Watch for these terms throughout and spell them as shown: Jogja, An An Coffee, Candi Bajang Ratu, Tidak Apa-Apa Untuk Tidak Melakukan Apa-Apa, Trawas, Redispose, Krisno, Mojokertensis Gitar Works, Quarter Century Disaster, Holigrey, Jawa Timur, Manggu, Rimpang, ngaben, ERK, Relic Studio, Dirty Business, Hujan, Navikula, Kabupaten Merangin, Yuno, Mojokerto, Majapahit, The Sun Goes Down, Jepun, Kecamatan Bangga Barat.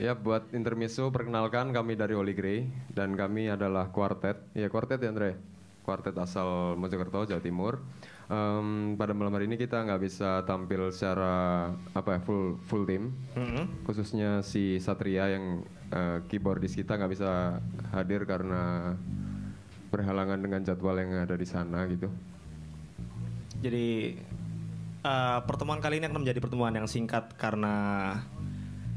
Ya, buat intermezzo, perkenalkan kami dari Holigrey dan kami adalah quartet. Ya, quartet ya Andre? Quartet asal Mojokerto, Jawa Timur. Pada malam hari ini kita nggak bisa tampil secara full tim, khususnya si Satria yang keyboardis kita nggak bisa hadir karena berhalangan dengan jadwal yang ada di sana gitu. Jadi pertemuan kali ini akan menjadi pertemuan yang singkat karena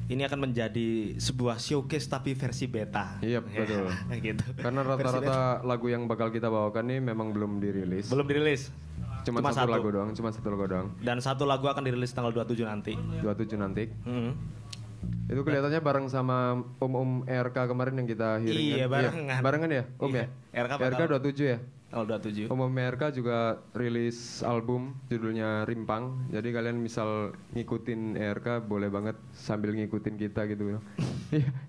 ini akan menjadi sebuah showcase tapi versi beta. Iya, betul. Gitu. Karena rata-rata lagu yang bakal kita bawakan ini memang belum dirilis. Cuma satu lagu doang, Dan satu lagu akan dirilis tanggal 27 nanti. 27 nanti. Itu kelihatannya bareng sama Om ERK kemarin yang kita hearing. Iya, barengan. Barengan ya, Om ya? ERK 27 ya? Tanggal 27. Om ERK juga rilis album judulnya Rimpang. Jadi kalian misal ngikutin ERK boleh banget sambil ngikutin kita gitu.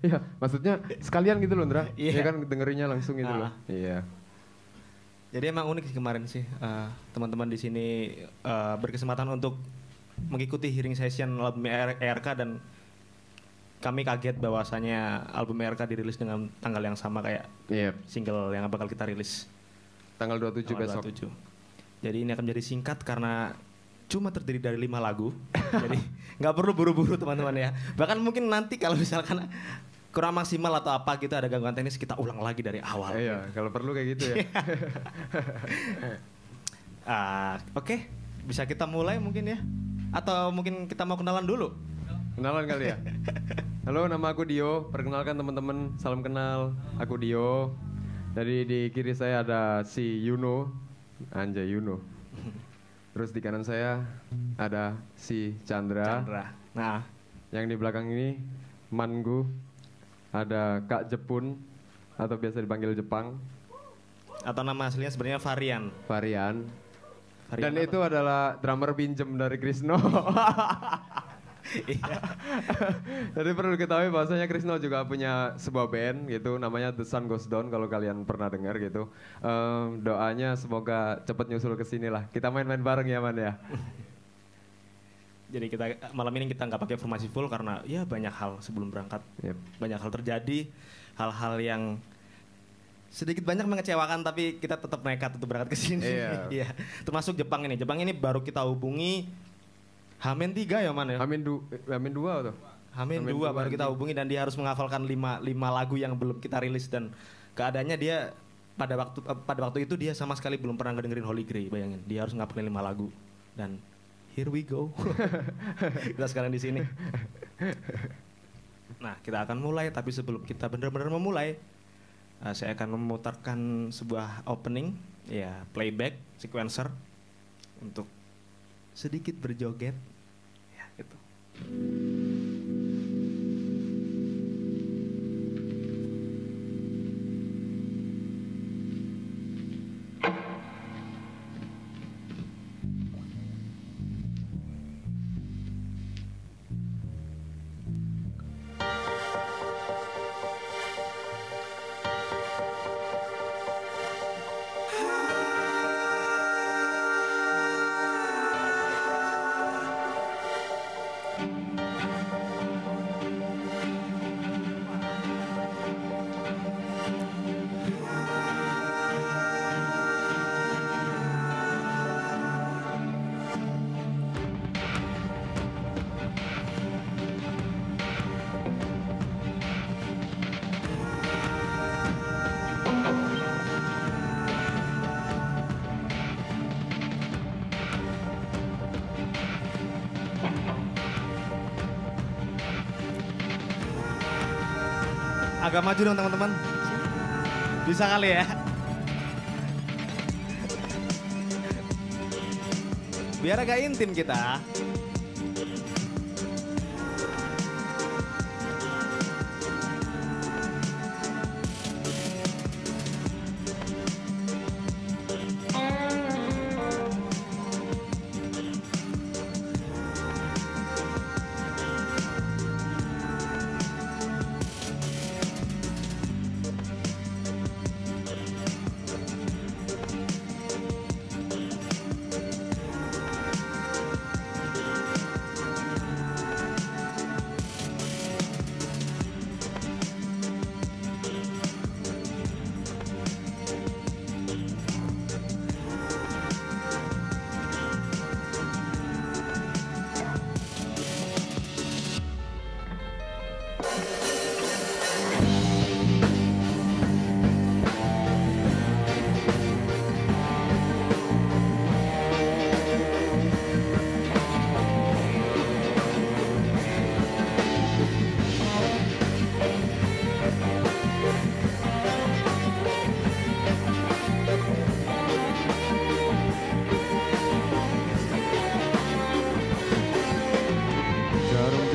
Iya, maksudnya sekalian gitu loh, Ndra. Iya kan, dengerinnya langsung gitu loh. Iya. Jadi emang unik sih kemarin sih teman-teman di sini berkesempatan untuk mengikuti hearing session album ERK dan kami kaget bahwasanya album ERK dirilis dengan tanggal yang sama kayak single yang bakal kita rilis tanggal 27 besok. 27. Jadi ini akan menjadi singkat karena cuma terdiri dari 5 lagu. Jadi nggak perlu buru-buru teman-teman ya. Bahkan mungkin nanti kalau misalkan kurang maksimal atau apa gitu ada gangguan teknis kita ulang lagi dari awal. Iya, kalau perlu kayak gitu ya. Oke, bisa kita mulai mungkin ya? Atau mungkin kita mau kenalan dulu? Kenalan kali ya? Halo, nama aku Dio. Perkenalkan teman-teman, salam kenal. Aku Dio. Jadi di kiri saya ada si Yuno. Anjay, Yuno. Terus di kanan saya ada si Chandra. Nah, yang di belakang ini Manggu. Ada Kak Jepun atau biasa dipanggil Jepang atau nama aslinya sebenarnya Varian dan itu adalah drummer pinjem dari Krisno. Jadi perlu diketahui bahwasanya Krisno juga punya sebuah band gitu namanya The Sun Goes Down kalau kalian pernah dengar gitu. Doanya semoga cepet nyusul kesini lah, kita main-main bareng ya Man ya. Jadi kita malam ini kita nggak pakai formasi full karena ya banyak hal sebelum berangkat, banyak hal terjadi, hal-hal yang sedikit banyak mengecewakan tapi kita tetap nekat untuk berangkat ke sini. Iya. Termasuk Jepang ini. Jepang ini baru kita hubungi H-3 ya Man ya. H-2 atau? H-2 baru kita hubungi dan dia harus menghafalkan 5 lagu yang belum kita rilis dan keadaannya dia pada waktu itu dia sama sekali belum pernah dengerin Holigrey, bayangin. Dia harus ngapalin 5 lagu dan here we go. Kita sekarang di sini. Nah, kita akan mulai, tapi sebelum kita benar-benar memulai, saya akan memutarkan sebuah opening, ya playback sequencer untuk sedikit berjoget, ya gitu. Agak maju dong teman-teman. Bisa kali ya. Biar agak intim kita.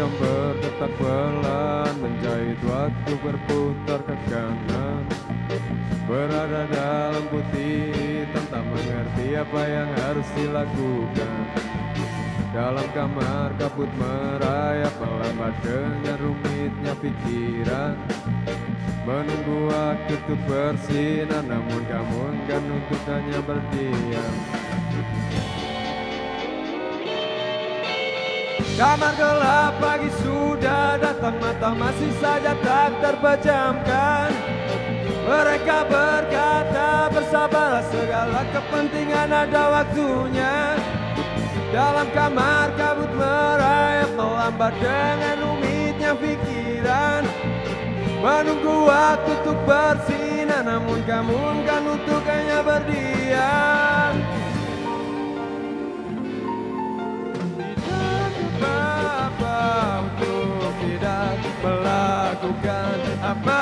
Jam berdetak pelan, menjahit waktu berputar ke kanan. Berada dalam putih hitam, tak mengerti apa yang harus dilakukan. Dalam kamar kabut merayap, melambat dengan rumitnya pikiran. Menunggu waktu untuk bersinar, namun kamu enggan untuk hanya berdiam. Kamar gelap pagi sudah datang, mata masih saja tak terpejamkan. Mereka berkata bersabarlah, segala kepentingan ada waktunya. Dalam kamar kabut merayap, melambat dengan rumitnya pikiran. Menunggu waktu untuk bersinar, namun kamu enggan untuk hanya berdiam. Tidak apa-apa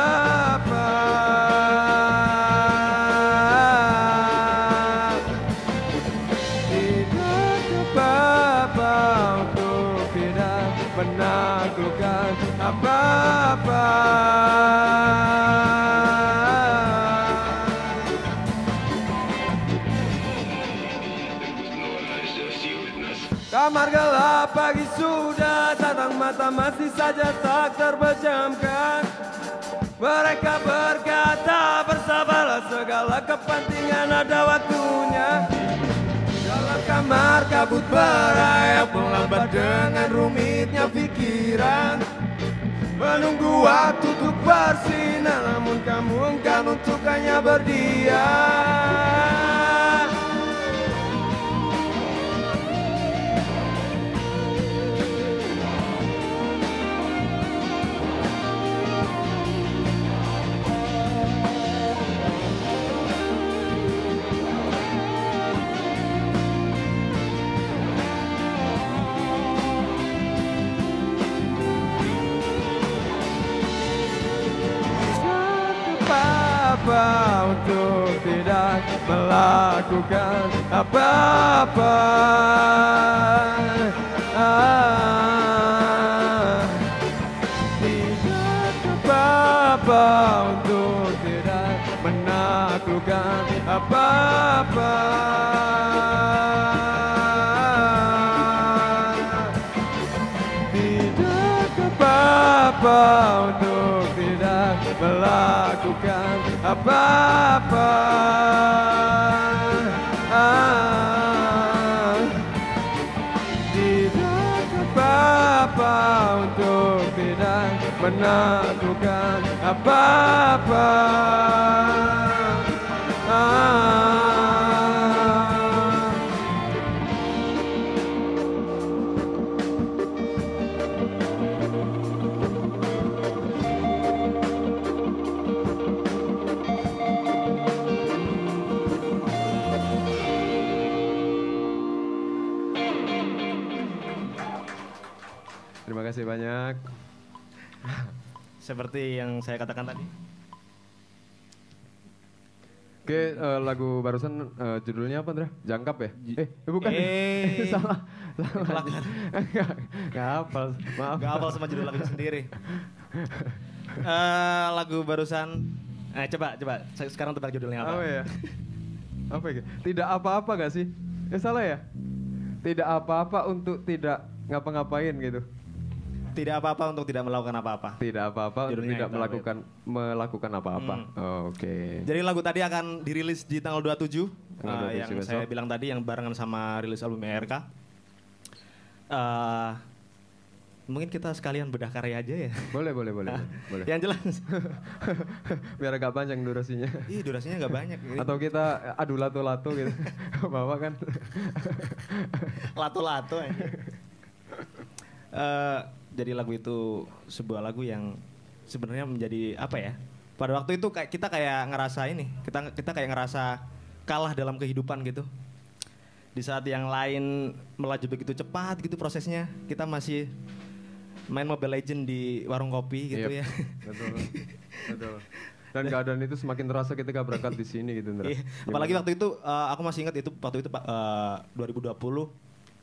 untuk tidak melakukan apa-apa. Kamar gelap pagi sudah datang, mata masih saja tak terpejamkan. Mereka berkata bersabarlah, segala kepentingan ada waktunya. Dalam kamar kabut merayap, melambat dengan rumitnya pikiran. Menunggu waktu untuk bersinar, namun kamu enggan untuk hanya berdiam. Untuk tidak melakukan apa-apa. Tidak apa-apa untuk tidak menaklukkan apa-apa. Tidak apa-apa untuk tidak melakukan apa-apa. Tidak apa-apa untuk tidak menaklukkan apa-apa. Terima kasih banyak. Seperti yang saya katakan tadi. Oke, lagu barusan judulnya apa, Andra? Jangkap ya? Bukan. Salah. Gak hafal. Maaf. Gak hafal sama judul lagu sendiri. Lagu barusan. Coba. Sekarang tebak judulnya apa? Apa ya? Tidak apa-apa gak sih? Salah ya? Tidak apa-apa untuk tidak ngapa-ngapain gitu. Tidak apa-apa untuk tidak melakukan apa-apa. Tidak apa-apa untuk tidak melakukan apa-apa. Oke. Jadi lagu tadi akan dirilis di tanggal 27. Yang saya bilang tadi, yang barengan sama rilis album ERK. Mungkin kita sekalian bedah karya aja ya. Boleh. Yang jelas. Biar agak panjang durasinya. Iya, durasinya agak banyak. Gini. Atau kita adu lato-lato gitu. Bawa kan. Lato-lato aja. Jadi lagu itu sebuah lagu yang sebenarnya menjadi apa ya? Pada waktu itu kita kayak ngerasa ini, kita kayak ngerasa kalah dalam kehidupan gitu. Di saat yang lain melaju begitu cepat gitu prosesnya, kita masih main Mobile Legends di warung kopi gitu. Yep. Ya. Betul. Dan keadaan itu semakin terasa ketika berangkat di sini gitu. Iya. Apalagi waktu itu aku masih ingat itu waktu itu 2020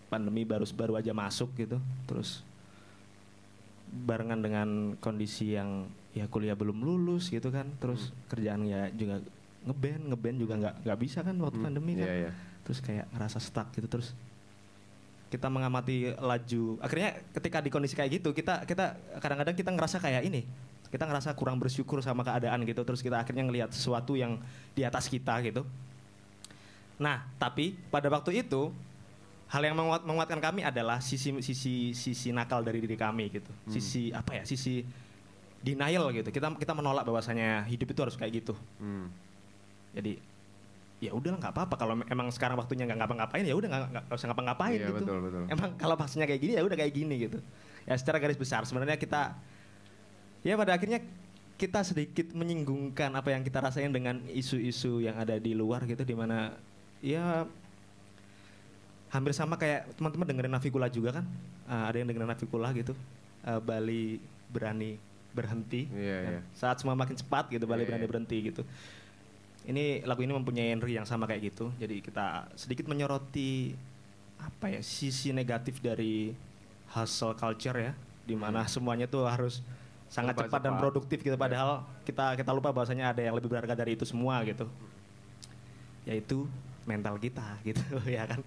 pandemi baru aja masuk gitu. Terus barengan dengan kondisi yang ya kuliah belum lulus gitu kan, terus kerjaan ya juga ngeband juga nggak bisa kan waktu pandemi kan, terus kayak ngerasa stuck gitu. Terus kita mengamati laju, akhirnya ketika di kondisi kayak gitu kita kadang-kadang kita ngerasa kayak ini, kita ngerasa kurang bersyukur sama keadaan gitu. Terus kita akhirnya ngelihat sesuatu yang di atas kita gitu. Nah, tapi pada waktu itu hal yang menguatkan kami adalah sisi nakal dari diri kami gitu. Sisi apa ya? Sisi denial gitu. Kita menolak bahwasanya hidup itu harus kayak gitu. Jadi ya udahlah nggak apa-apa kalau emang sekarang waktunya nggak ngapa-ngapain, ya udah nggak usah ngapa-ngapain gitu. Betul. Emang kalau pastinya kayak gini ya udah kayak gini gitu. Ya secara garis besar sebenarnya kita ya pada akhirnya kita sedikit menyinggungkan apa yang kita rasain dengan isu-isu yang ada di luar gitu, di mana ya hampir sama kayak teman-teman dengerin Navikula juga kan, ada yang dengerin Navikula gitu, Bali berani berhenti kan? Saat semua makin cepat gitu, Bali berani berhenti gitu. Ini lagu ini mempunyai genre yang sama kayak gitu. Jadi kita sedikit menyoroti apa ya, sisi negatif dari hustle culture ya, di mana semuanya tuh harus sangat cepat dan produktif gitu, padahal kita lupa bahwasanya ada yang lebih berharga dari itu semua gitu. Yaitu mental kita gitu ya kan.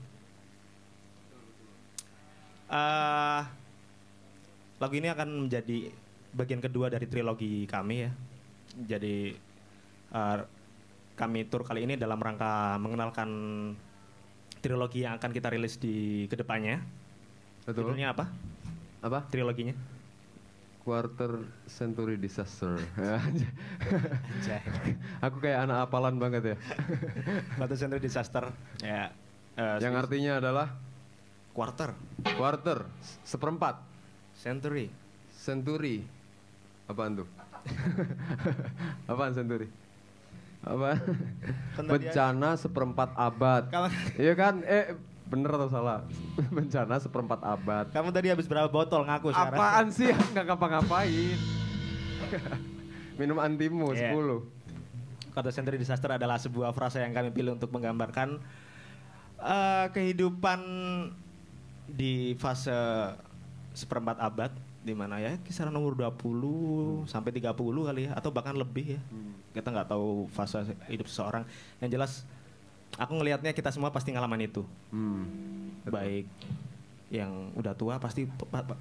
Lagu ini akan menjadi bagian kedua dari trilogi kami ya. Jadi kami tur kali ini dalam rangka mengenalkan trilogi yang akan kita rilis di kedepannya. Judulnya apa? Apa? Triloginya? Quarter Century Disaster. Aku kayak anak apalan banget ya. Quarter Century Disaster. Ya. Yang artinya adalah quarter. Quarter, seperempat. Century. Apaan tuh? Apaan century? Apa? Bencana seperempat abad. Iya kan? Bener atau salah? Bencana seperempat abad. Kamu tadi habis berapa botol, ngaku sekarang? Apaan sih? Nggak ngapa-ngapain. Minum antimu 10. Quarter Century Disaster adalah sebuah frasa yang kami pilih untuk menggambarkan kehidupan di fase seperempat abad, di mana ya kisaran umur 20 sampai 30 kali ya, atau bahkan lebih ya. Kita nggak tahu fase hidup seseorang. Yang jelas aku ngelihatnya kita semua pasti ngalamin itu. Baik yang udah tua pasti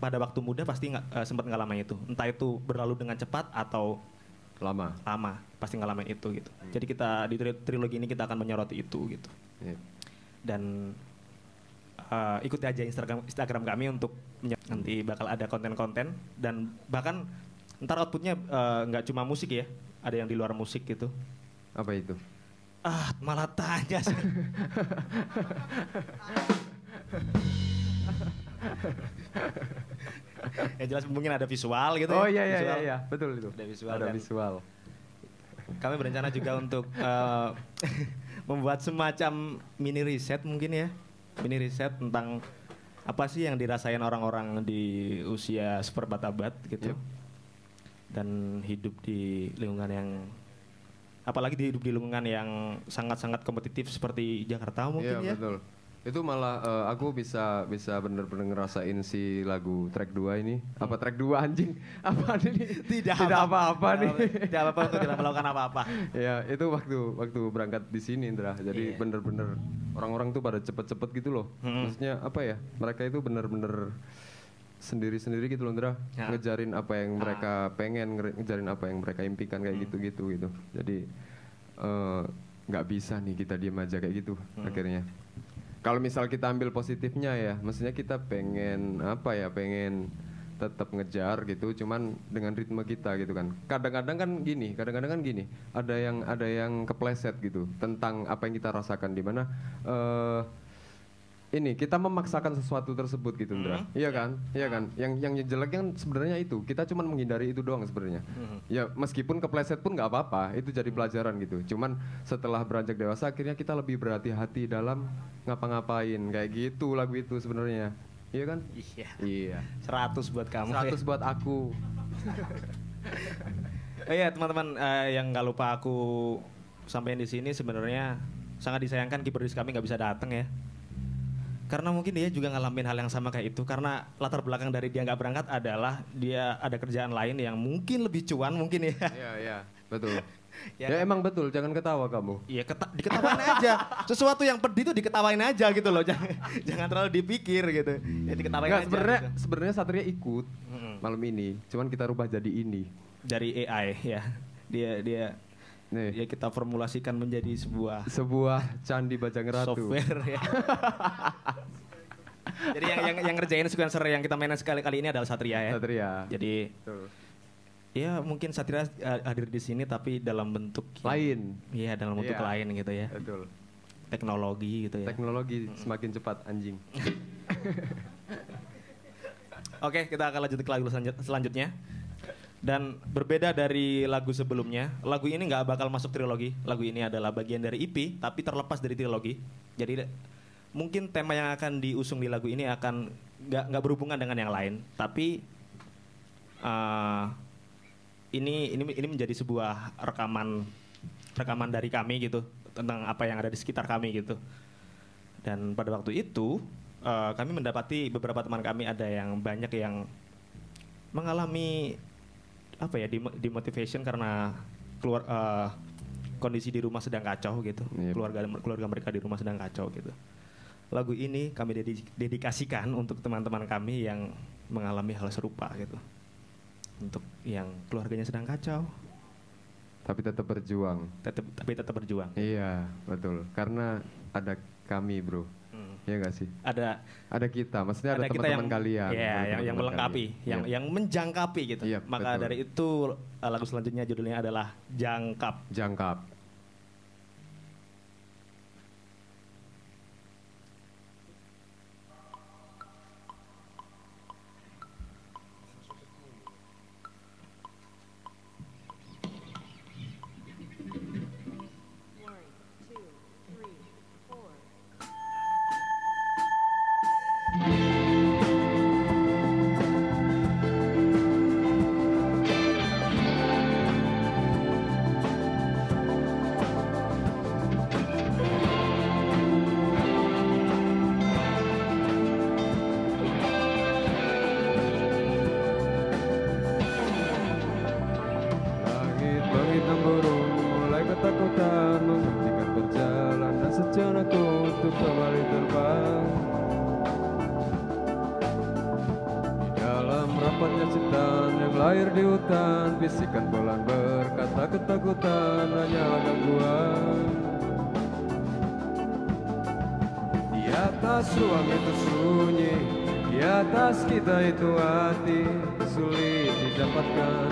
pada waktu muda pasti sempat ngalamin itu. Entah itu berlalu dengan cepat atau lama pasti ngalamin itu gitu. Jadi kita di trilogi ini kita akan menyoroti itu gitu. Dan ikuti aja Instagram kami untuk nanti bakal ada konten-konten, dan bahkan ntar outputnya nggak cuma musik ya, ada yang di luar musik gitu. Apa itu? Ah, malah tanya sih. Ya jelas mungkin ada visual gitu. Oh ya, iya betul itu. Ada visual. Kami berencana juga untuk membuat semacam mini riset mungkin ya. Mini riset tentang apa sih yang dirasain orang-orang di usia seperempat abad gitu. Dan hidup di lingkungan yang, apalagi hidup di lingkungan yang sangat-sangat kompetitif seperti Jakarta mungkin ya. Iya betul. Itu malah aku bisa bener-bener ngerasain si lagu track 2 ini. Apa track 2 anjing? Apaan ini? Tidak apa-apa nih. Tidak apa-apa untuk tidak melakukan apa-apa. Ya, itu waktu berangkat di sini Indra. Jadi bener-bener orang-orang tuh pada cepet-cepet gitu loh. Maksudnya apa ya? Mereka itu bener-bener sendiri-sendiri gitu loh Indra. Ngejarin apa yang mereka pengen, ngejarin apa yang mereka impikan kayak gitu. Jadi nggak bisa nih kita diem aja kayak gitu akhirnya. Kalau misal kita ambil positifnya ya, maksudnya kita pengen apa ya, pengen tetap ngejar gitu, cuman dengan ritme kita gitu kan. Kadang-kadang kan gini, ada yang kepleset gitu tentang apa yang kita rasakan, di mana ini kita memaksakan sesuatu tersebut gitu, Indra. Iya kan? Yang jelek kan sebenarnya itu. Kita cuma menghindari itu doang sebenarnya. Ya meskipun kepleset pun nggak apa-apa, itu jadi pelajaran gitu. Cuman setelah beranjak dewasa akhirnya kita lebih berhati-hati dalam ngapa-ngapain. Kayak gitu lagu itu sebenarnya. Iya kan? Iya. 100 buat kamu. 100 buat aku. Oh iya teman-teman, yang nggak lupa aku sampaikan di sini, sebenarnya sangat disayangkan keyboardis kami nggak bisa datang ya. Karena mungkin dia juga ngalamin hal yang sama kayak itu. Karena latar belakang dari dia nggak berangkat adalah dia ada kerjaan lain yang mungkin lebih cuan mungkin ya. Iya, iya, betul. Ya, ya emang betul, jangan ketawa kamu. Iya, diketawain aja. Sesuatu yang pedih itu diketawain aja gitu loh. Jangan terlalu dipikir gitu. Ya diketawain aja. Sebenarnya gitu. Satria ikut malam ini. Cuman kita rubah jadi ini. Dari AI ya. Dia nih. Ya kita formulasikan menjadi sebuah Candi Bajang Ratu software ya. Jadi yang ngerjain sequencer yang kita mainin sekali-kali ini adalah Satria ya. Satria. Jadi betul. Ya mungkin Satria hadir di sini tapi dalam bentuk lain. Iya, dalam bentuk lain gitu ya. Betul. Teknologi gitu ya. Teknologi semakin cepat anjing. Oke, kita akan lanjut ke lagu selanjutnya. Dan berbeda dari lagu sebelumnya, lagu ini nggak bakal masuk trilogi. Lagu ini adalah bagian dari EP, tapi terlepas dari trilogi. Jadi mungkin tema yang akan diusung di lagu ini akan nggak berhubungan dengan yang lain. Tapi ini menjadi sebuah rekaman dari kami gitu tentang apa yang ada di sekitar kami gitu. Dan pada waktu itu kami mendapati beberapa teman kami ada yang banyak yang mengalami apa ya, demotivation karena kondisi di rumah sedang kacau gitu. Yep. Keluarga mereka di rumah sedang kacau gitu. Lagu ini kami dedikasikan untuk teman-teman kami yang mengalami hal serupa gitu. Untuk yang keluarganya sedang kacau tapi tetap berjuang. Tapi tetap berjuang. Iya, betul. Karena ada kami, bro. Iya gak sih? Ada kita, maksudnya ada teman-teman kalian. Iya, yang melengkapi, yang menjangkapi gitu. Iya, maka betul. Dari itu lagu selanjutnya judulnya adalah Jangkap. Jangkap. Bisikan pelan berkata ketakutan hanyalah gangguan. Di atas ruang itu sunyi, di atas kita itu hati, sulit didapatkan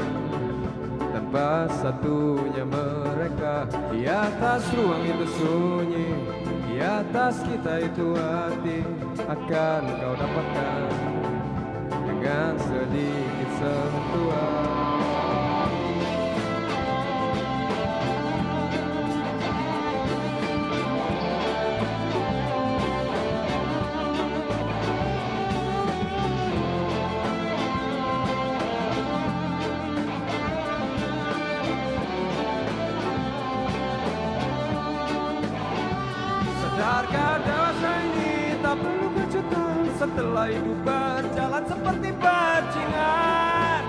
tanpa satunya mereka. Di atas ruang itu sunyi, di atas kita itu hati, akan kau dapatkan dengan sedikit sentuhan. Setelah hidup berjalan seperti bajingan,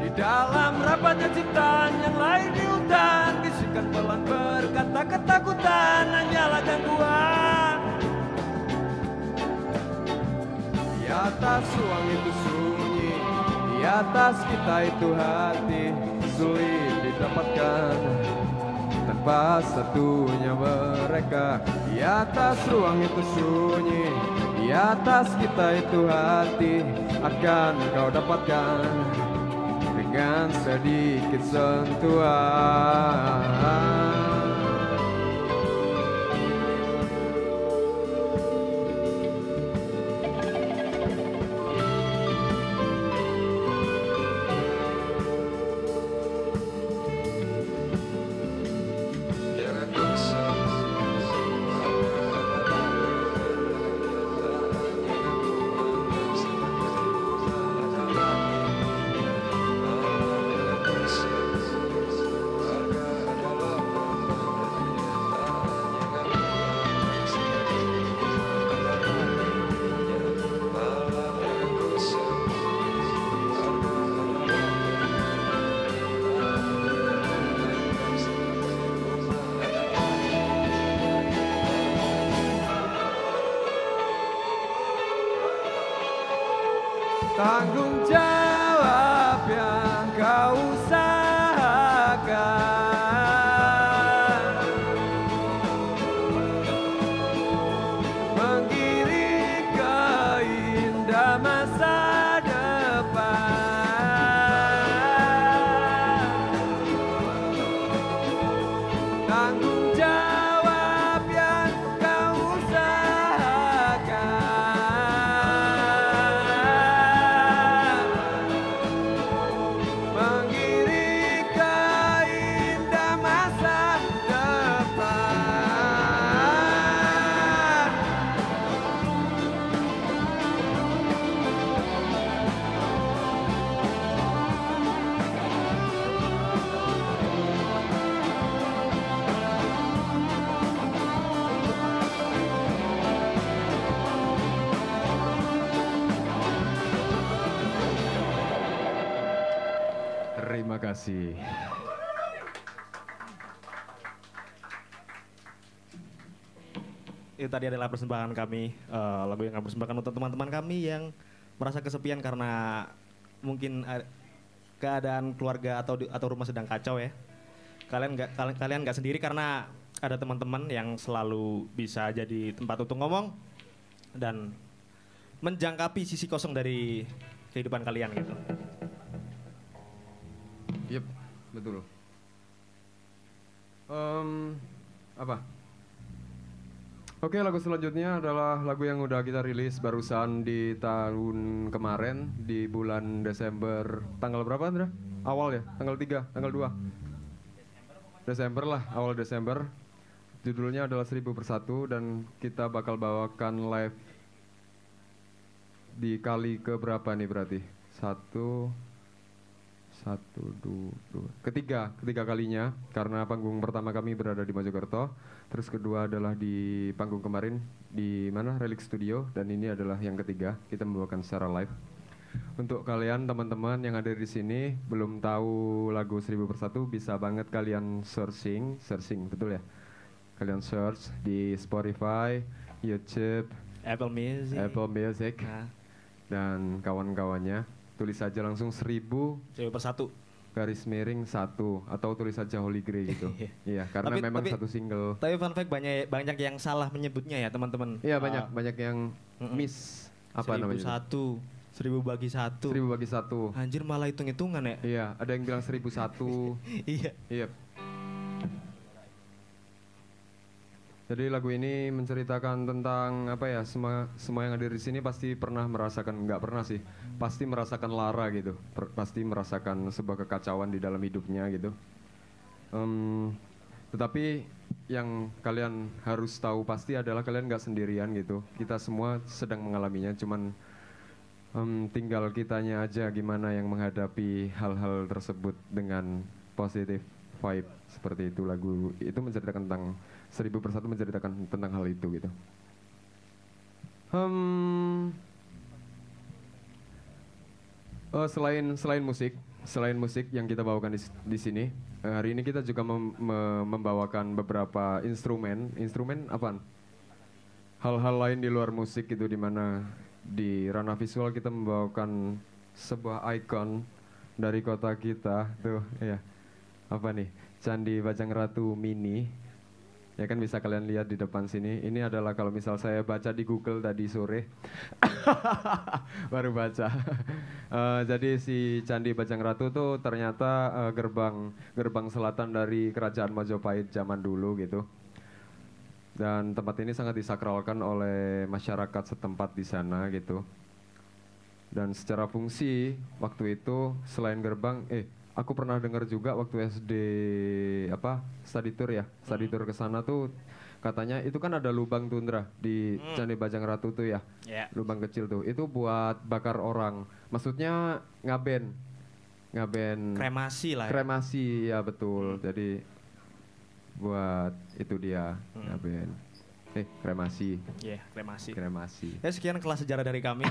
di dalam rapatnya ciptaan yang lain di hutan, bisikan pelan berkata ketakutan hanyalah gangguan. Di atas ruang itu sunyi, di atas kita itu hati, sulit didapatkan tanpa satunya mereka. Di atas ruang itu sunyi, di atas kita itu hati, akan kau dapatkan dengan sedikit sentuhan. tanggung jawab yang kau usahakan, mengiringi keindahan masa depan, tanggung jawab yang kau usahakan. Terima kasih. Itu tadi adalah persembahan kami, lagu yang kami persembahkan untuk teman-teman kami yang merasa kesepian karena mungkin keadaan keluarga atau rumah sedang kacau ya. Kalian nggak sendiri karena ada teman-teman yang selalu bisa jadi tempat untuk ngomong dan menjangkapi sisi kosong dari kehidupan kalian gitu. Yep, betul. Apa? Oke, lagu selanjutnya adalah lagu yang udah kita rilis barusan di tahun kemarin di bulan Desember. Tanggal berapa, Chandra? Awal ya? Tanggal 3, tanggal 2. Desember lah, awal Desember. Judulnya adalah 1000/1 dan kita bakal bawakan live di kali keberapa nih berarti? Ketiga kalinya, karena panggung pertama kami berada di Mojokerto, terus kedua adalah di panggung kemarin di mana Relic Studio, dan ini adalah yang ketiga kita membawakan secara live. Untuk kalian teman-teman yang ada di sini belum tahu lagu 1000/1, bisa banget kalian searching betul ya, kalian search di Spotify, YouTube, Apple Music dan kawan-kawannya. Tulis saja langsung 1000/1 atau tulis saja Holigrey gitu. Iya, karena memang satu single. Tapi fun fact banyak yang salah menyebutnya ya teman-teman. Iya, banyak yang miss. Apa namanya? 1000/1, 1000/1. Anjir, malah hitung-hitungan ya. Iya, ada yang bilang 1001. Iya. Iya. Jadi lagu ini menceritakan tentang apa ya, semua yang ada di sini pasti pernah merasakan, nggak pernah sih, pasti merasakan lara gitu, pasti merasakan sebuah kekacauan di dalam hidupnya gitu. Tetapi yang kalian harus tahu pasti adalah kalian nggak sendirian gitu. Kita semua sedang mengalaminya, cuman tinggal kitanya aja gimana yang menghadapi hal-hal tersebut dengan positif vibe. Seperti itu, lagu itu menceritakan tentang 1000/1, menceritakan tentang hal itu gitu. Selain musik yang kita bawakan di sini, hari ini kita juga membawakan beberapa instrumen apaan? Hal-hal lain di luar musik gitu, dimana di ranah visual kita membawakan sebuah ikon dari kota kita tuh ya. Apa nih? Candi Bajang Ratu mini. Ya kan bisa kalian lihat di depan sini. Ini adalah kalau misal saya baca di Google tadi sore, baru baca. Jadi si Candi Bajang Ratu tuh ternyata gerbang selatan dari Kerajaan Majapahit zaman dulu gitu. Dan tempat ini sangat disakralkan oleh masyarakat setempat di sana gitu. Dan secara fungsi waktu itu selain gerbang, aku pernah dengar juga waktu SD study tour ya. Study tour ke sana tuh katanya itu kan ada lubang tundra di Candi Bajang Ratu tuh ya. Yeah. Lubang kecil tuh. Itu buat bakar orang. Maksudnya ngaben kremasi lah ya. Kremasi ya, betul. Jadi buat itu dia ngaben. Kremasi. Iya, yeah, kremasi. Kremasi. Ya sekian kelas sejarah dari kami.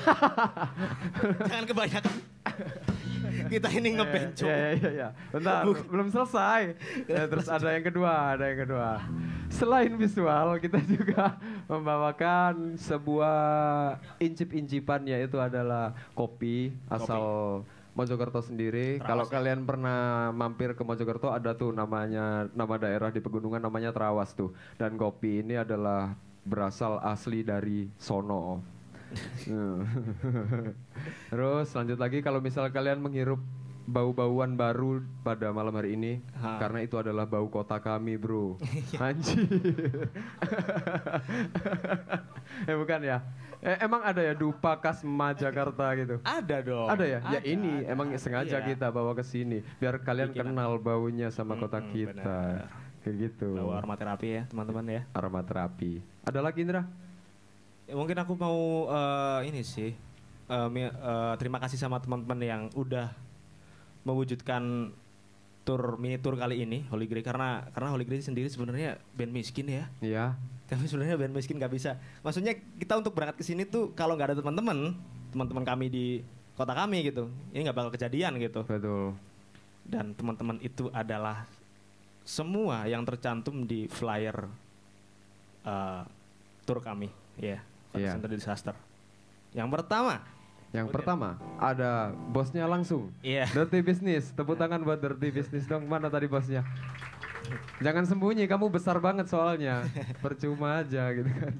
Jangan kebanyakan. Kita ini ngebencong. Bentar, belum selesai. Terus ada yang kedua. selain visual, kita juga membawakan sebuah incip-incipan, yaitu adalah kopi asal Mojokerto sendiri. Kalau kalian pernah mampir ke Mojokerto, ada tuh namanya, nama daerah di pegunungan namanya Trawas tuh. Dan kopi ini adalah berasal asli dari sono. Terus lanjut lagi, kalau misal kalian menghirup bau-bauan baru pada malam hari ini, karena itu adalah bau kota kami, bro. Anjir. Bukan ya? Emang ada ya dupa Kasma Jakarta gitu? Ada dong. Ada ya? Ada, ya ini ada, emang ada, sengaja iya. Kita bawa ke sini biar kalian kenal baunya sama kota kita. Kayak gitu. Bawa aromaterapi ya, teman-teman ya. Aromaterapi. Ada lagi, Indra? Ya, mungkin aku mau ini sih. Terima kasih sama teman-teman yang udah mewujudkan tour, mini tour kali ini Holigrey, karena Holigrey sendiri sebenarnya band miskin ya. Iya. Kami sebenarnya band miskin, gak bisa. Maksudnya kita untuk berangkat ke sini tuh kalau nggak ada teman-teman kami di kota kami gitu, ini nggak bakal kejadian gitu. Betul. Dan teman-teman itu adalah semua yang tercantum di flyer tour kami, ya. Yeah. Quarter Century Disaster. Yang pertama ada bosnya langsung. Iya. Dirty Business. Tepuk tangan buat Dirty Business dong. Mana tadi bosnya? Jangan sembunyi, kamu besar banget soalnya. Percuma aja gitu kan.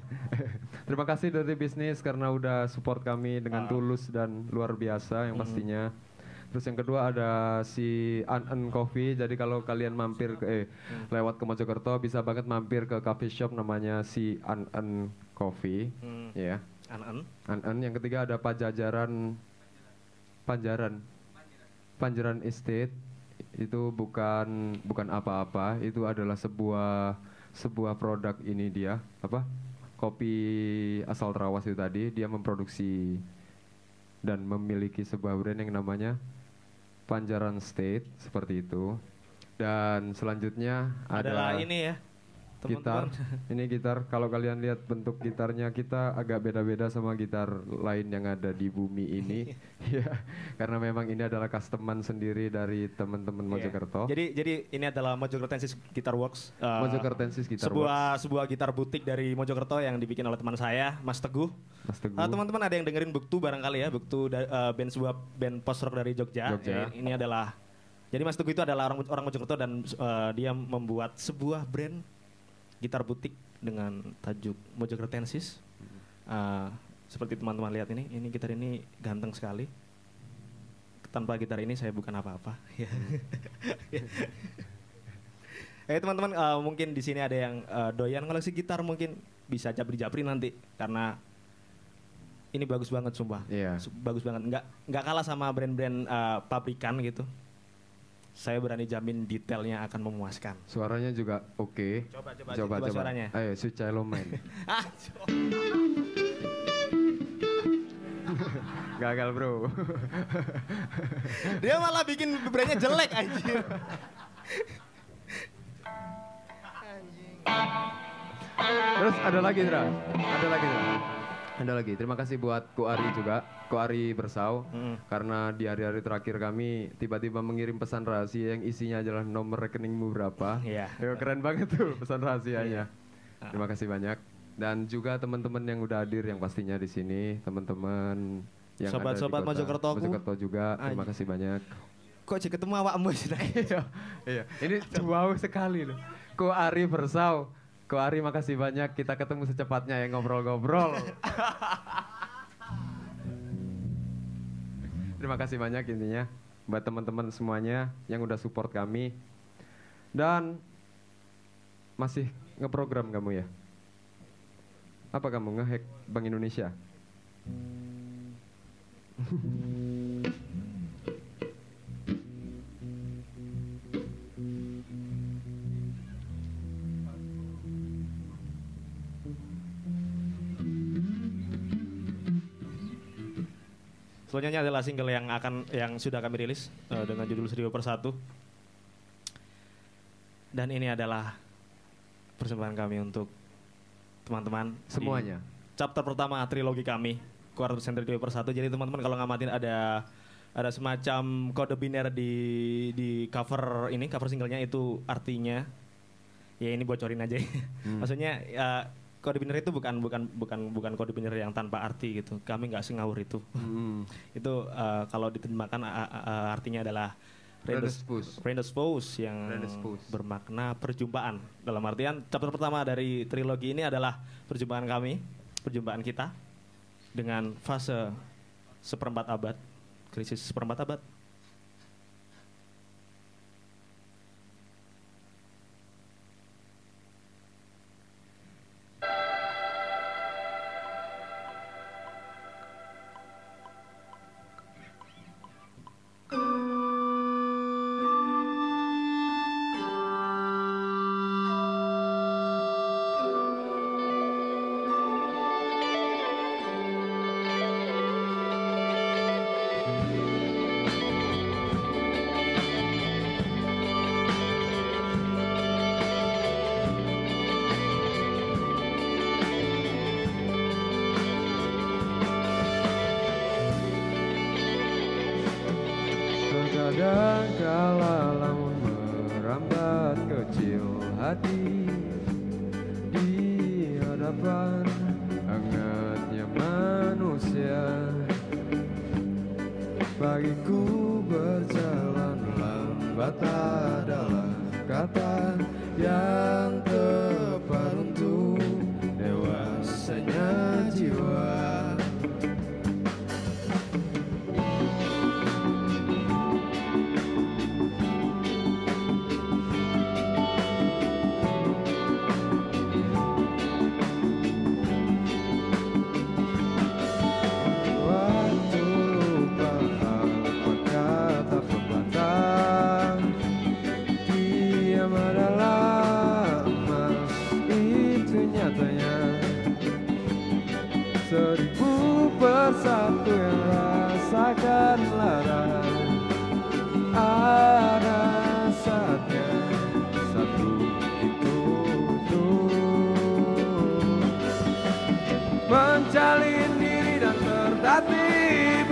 Terima kasih Dirty Business karena udah support kami dengan tulus dan luar biasa yang pastinya. Terus yang kedua ada si An An Coffee. Jadi kalau kalian mampir ke lewat ke Mojokerto, bisa banget mampir ke coffee shop namanya si An An Coffee. Ya. An-an. Yang ketiga ada Panjaran Estate. Itu bukan apa-apa. Itu adalah sebuah produk ini dia. Apa? Kopi asal Trawas itu tadi. Dia memproduksi dan memiliki sebuah brand yang namanya Panjaran Estate, seperti itu. Dan selanjutnya adalah ini ya, gitar. Ini gitar. Kalau kalian lihat bentuk gitarnya, kita agak beda-beda sama gitar lain yang ada di bumi ini. Ya, karena memang ini adalah customan sendiri dari teman-teman Mojokerto. Jadi ini adalah Mojokertensis Gitar Works. Mojokertensis Gitar Works. Sebuah gitar butik dari Mojokerto yang dibikin oleh teman saya, Mas Teguh. Teman-teman ada yang dengerin Butu barangkali ya, Butu sebuah band post rock dari Jogja. Ini adalah, jadi Mas Teguh itu adalah orang Mojokerto dan dia membuat sebuah brand gitar butik dengan tajuk Mojokertensis. Seperti teman-teman lihat ini gitar ini ganteng sekali. Tanpa gitar ini saya bukan apa-apa. Teman-teman mungkin di sini ada yang doyan koleksi gitar, mungkin bisa japri-japri nanti karena ini bagus banget sumpah. Yeah. Bagus banget. Nggak kalah sama brand-brand pabrikan gitu. Saya berani jamin detailnya akan memuaskan. Suaranya juga oke. Coba suaranya. Ayo, Sucai lo main. Gagal bro. Dia malah bikin brandnya jelek anjir. Terus ada lagi. Terima kasih buat Ku Ari juga, Ku Ari Bersaw, karena di hari-hari terakhir kami tiba-tiba mengirim pesan rahasia yang isinya adalah nomor rekeningmu berapa. Iya. Yeah. Keren banget tuh pesan rahasianya. Yeah. Terima kasih banyak. Dan juga teman-teman yang udah hadir yang pastinya di sini, teman-teman yang sobat-sobat Mojokerto juga. Terima kasih banyak. Kok jadi ketemu awakmu sih? Iya. Ini wow sekali loh. Ku Ari Bersaw. Ku Ari, makasih banyak. Kita ketemu secepatnya ya, ngobrol-ngobrol. Terima kasih banyak intinya buat teman-teman semuanya yang udah support kami. Dan masih ngeprogram kamu ya? Apa kamu ngehack Bank Indonesia? Selanjutnya adalah single yang sudah kami rilis dengan judul 1000/1. Dan ini adalah persembahan kami untuk teman-teman semuanya. Chapter pertama trilogi kami, Quarter Century 1000/1. Jadi teman-teman kalau ngamatin ada semacam kode biner di cover ini, cover singlenya itu artinya. Ya ini bocorin aja. Maksudnya kode biner itu bukan kode biner yang tanpa arti gitu. Kami nggak sengawur itu. Itu kalau diterjemahkan artinya adalah Redispose yang bermakna perjumpaan. Dalam artian chapter pertama dari trilogi ini adalah perjumpaan kami, perjumpaan kita dengan fase seperempat abad, krisis seperempat abad.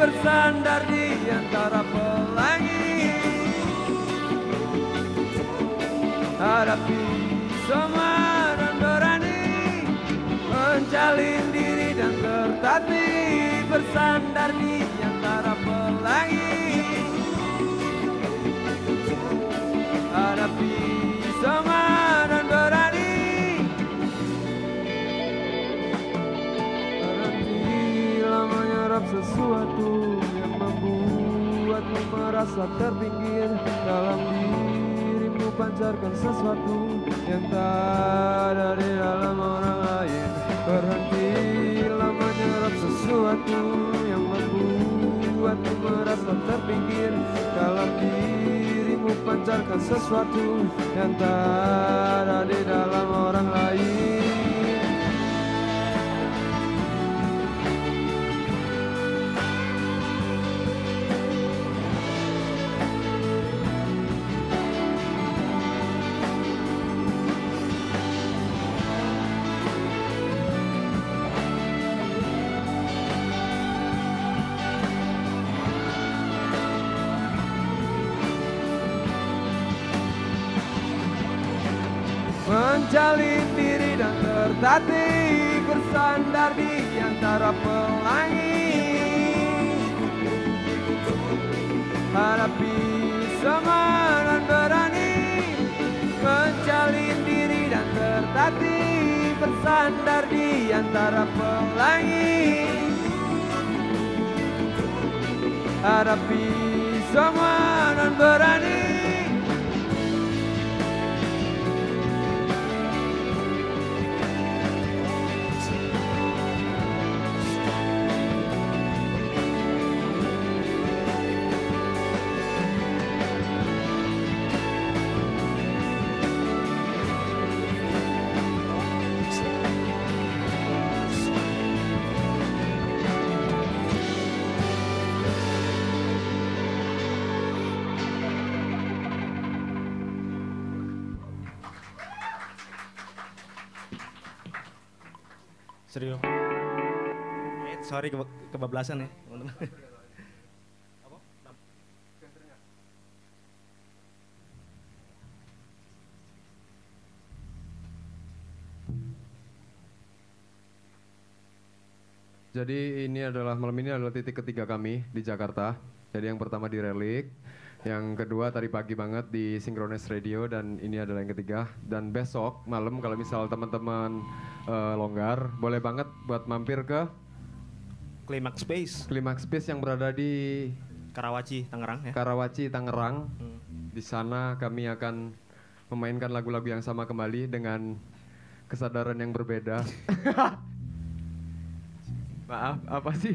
Bersandar di antara pelangi, hadapi semua dan berani, menjalin diri dan tertati. Bersandar di antara pelangi, hadapi semua dan berani. Berhentilah menyerap sesuatu merasa terpinggir dalam dirimu, pancarkan sesuatu yang tak ada di dalam orang lain. Berhentilah menyerap sesuatu yang membuatmu merasa terpinggir dalam dirimu, pancarkan sesuatu yang tak ada di dalam orang lain. Menjalin diri dan tertati, bersandar di antara pelangi, hadapi semua dan berani. Menjalin diri dan tertati, bersandar di antara pelangi, hadapi semua dan berani. Sorry kebablasan ya teman-teman. Jadi ini adalah, malam ini adalah titik ketiga kami di Jakarta. Jadi yang pertama di Relic, yang kedua tadi pagi banget di Synchronous Radio, dan ini adalah yang ketiga. Dan besok malam kalau misal teman-teman longgar, boleh banget buat mampir ke Climax Space. Climax Space yang berada di Karawaci, Tangerang ya. Karawaci, Tangerang. Di sana kami akan memainkan lagu-lagu yang sama kembali dengan kesadaran yang berbeda. Maaf, apa sih?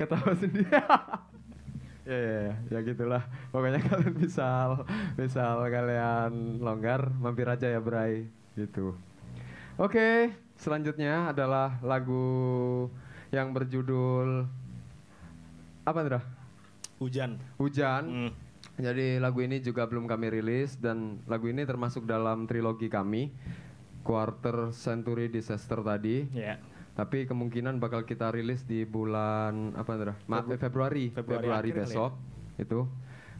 Ketawa sendiri. Ya gitulah. Pokoknya kalian misal kalian longgar, mampir aja ya Bray, gitu. Oke, selanjutnya adalah lagu yang berjudul apa Ndra? Hujan. Jadi lagu ini juga belum kami rilis dan lagu ini termasuk dalam trilogi kami Quarter Century Disaster tadi. Yeah. Tapi kemungkinan bakal kita rilis di bulan apa Ndra? Februari besok ya. Itu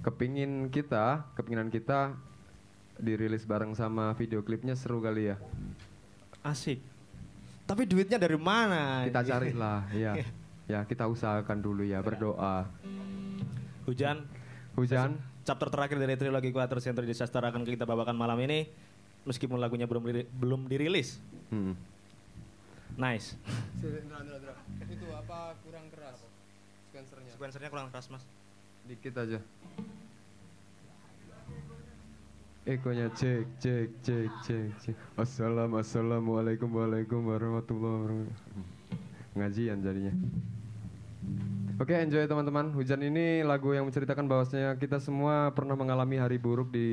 kepinginan kita dirilis bareng sama video klipnya, seru kali ya. Asik. Tapi duitnya dari mana? Kita carilah ya. Ya kita usahakan dulu ya, berdoa. Hujan. Chapter terakhir dari trilogi Quarter Century Disaster akan kita bawakan malam ini meskipun lagunya belum dirilis. Nice. Itu apa kurang keras? Sequencernya kurang keras mas. Dikit aja. Ekonya cek. Assalamualaikum warahmatullahi wabarakatuh. Ngajian jadinya. Oke, enjoy teman-teman. Hujan ini lagu yang menceritakan bahwasanya kita semua pernah mengalami hari buruk di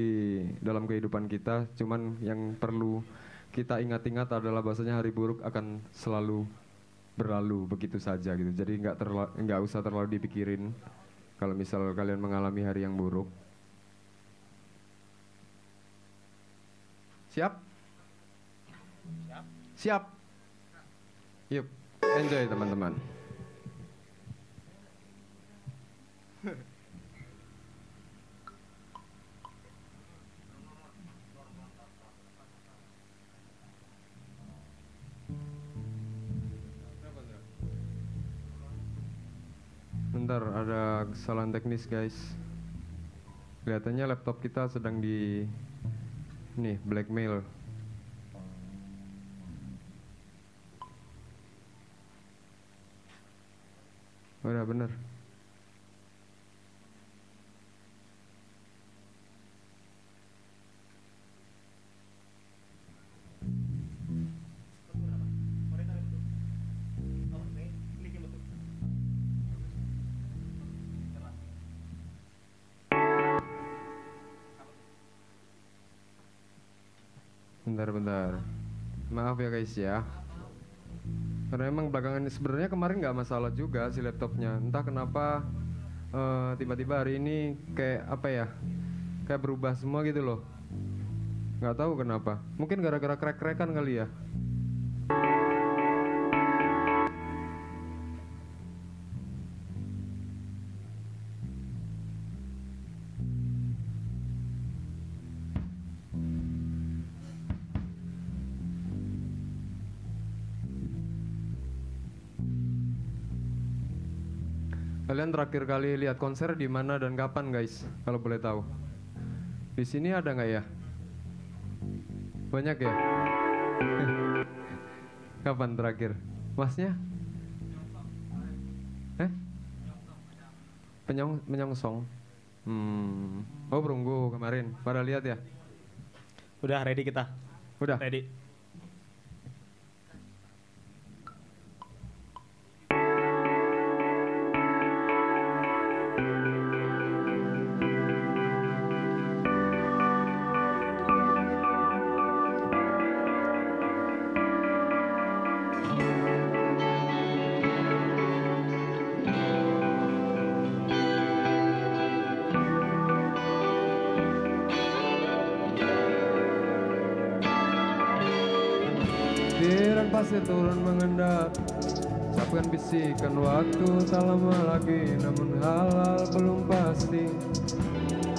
dalam kehidupan kita. Cuman yang perlu kita ingat-ingat adalah bahasanya hari buruk akan selalu berlalu begitu saja gitu. Jadi nggak usah terlalu dipikirin kalau misal kalian mengalami hari yang buruk. Siap. Yuk, enjoy teman-teman. Bentar, ada kesalahan teknis guys. Kelihatannya laptop kita sedang di nih blackmail. Udah bener. Bentar. Maaf ya guys ya. Karena emang belakangan sebenarnya kemarin nggak masalah juga si laptopnya. Entah kenapa tiba-tiba hari ini kayak apa ya? Kayak berubah semua gitu loh. Nggak tahu kenapa. Mungkin gara-gara krek-krekan kali ya. Kalian terakhir kali lihat konser di mana dan kapan guys? Kalau boleh tahu. Di sini ada nggak ya? Banyak ya? Kapan terakhir? Masnya? Menyongsong. Oh perunggu kemarin. Pada lihat ya? Udah ready kita. Udah? Ready. Pasir turun mengendap, siapkan bisikan waktu tak lama lagi, namun halal belum pasti.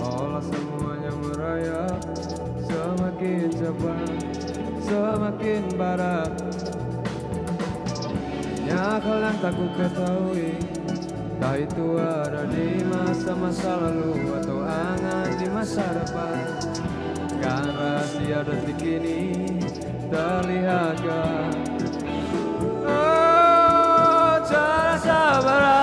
Olah semuanya merayap, semakin cepat, semakin barat. yang kalang tak ku ketahui, entah itu ada di masa-masa lalu atau angan di masa depan. Kan rahasia detik ini terlihatkah? Oh, cara sabaran.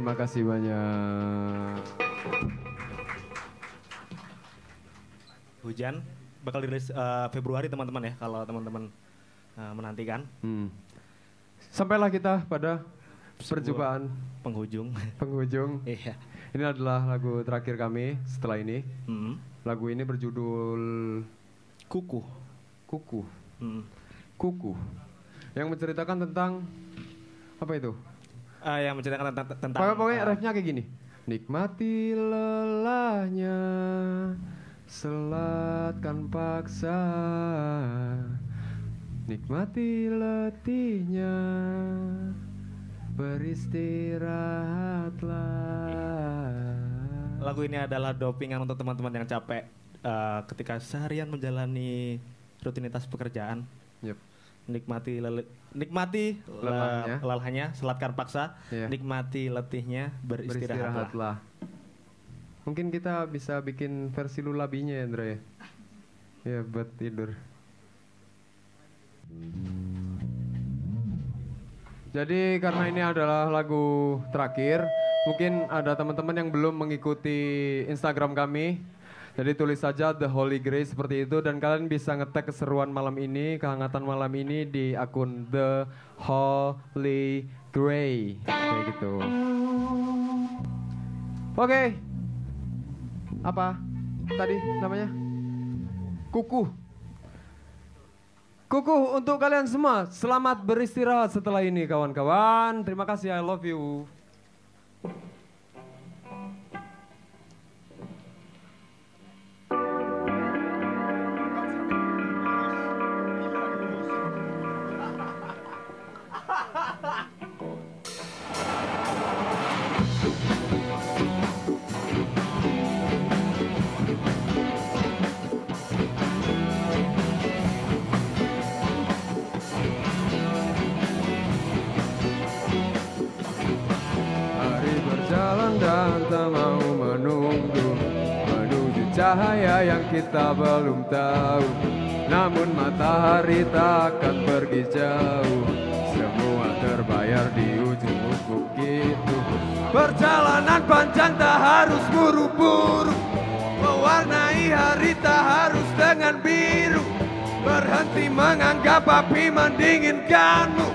Terima kasih banyak. Hujan bakal dirilis Februari teman-teman ya, kalau teman-teman menantikan. Sampailah kita pada perjumpaan penghujung. Iya. Ini adalah lagu terakhir kami setelah ini. Lagu ini berjudul Kuku, yang menceritakan tentang apa itu? Yang menceritakan tentang pokoknya refnya kayak gini. Nikmati lelahnya, selatkan paksa. Nikmati letihnya, beristirahatlah. Lagu ini adalah dopingan untuk teman-teman yang capek ketika seharian menjalani rutinitas pekerjaan. Yep. Nikmati lelahnya, selatkan paksa, nikmati letihnya, beristirahatlah. Mungkin kita bisa bikin versi lulabinya ya, Andre. Ya, buat tidur. Jadi karena ini adalah lagu terakhir, Mungkin ada teman-teman yang belum mengikuti Instagram kami. Jadi tulis saja The Holigrey seperti itu. Dan kalian bisa ngetek keseruan malam ini, kehangatan malam ini di akun The Holigrey. Kayak gitu. Oke. Apa tadi namanya? Kukuh. Kukuh untuk kalian semua. Selamat beristirahat setelah ini kawan-kawan. Terima kasih, I love you. Cahaya yang kita belum tahu, namun matahari takkan pergi jauh. Semua terbayar di ujung ufuk itu. Perjalanan panjang tak harus buru-buru, mewarnai hari tak harus dengan biru. Berhenti menganggap api mendinginkanmu,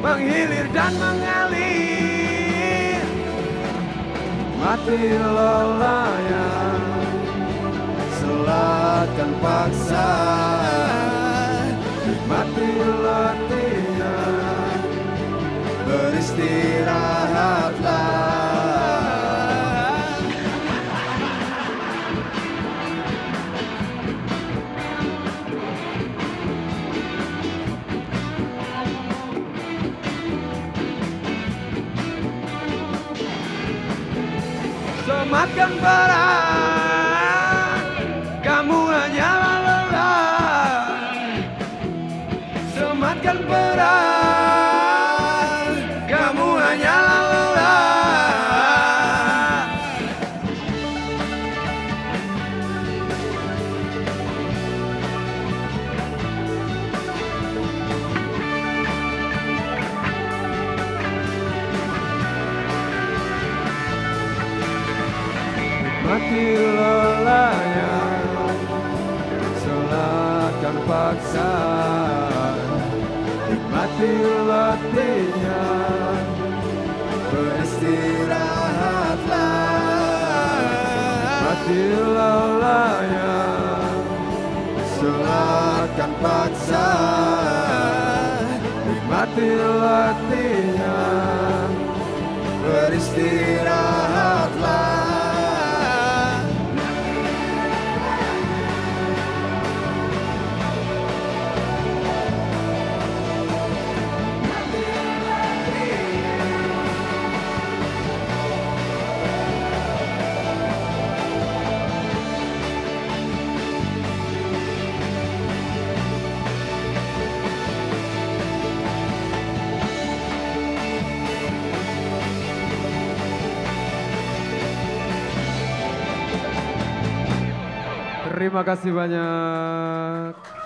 menghilir dan mengalir. Mati lelahnya, akan paksa nikmati latihan, beristirahatlah. Sematkan bara. Paksa nikmati latihan, beristirahatlah. Nikmati lelahnya, silakan paksa nikmati latihan, beristirahatlah. Terima kasih banyak.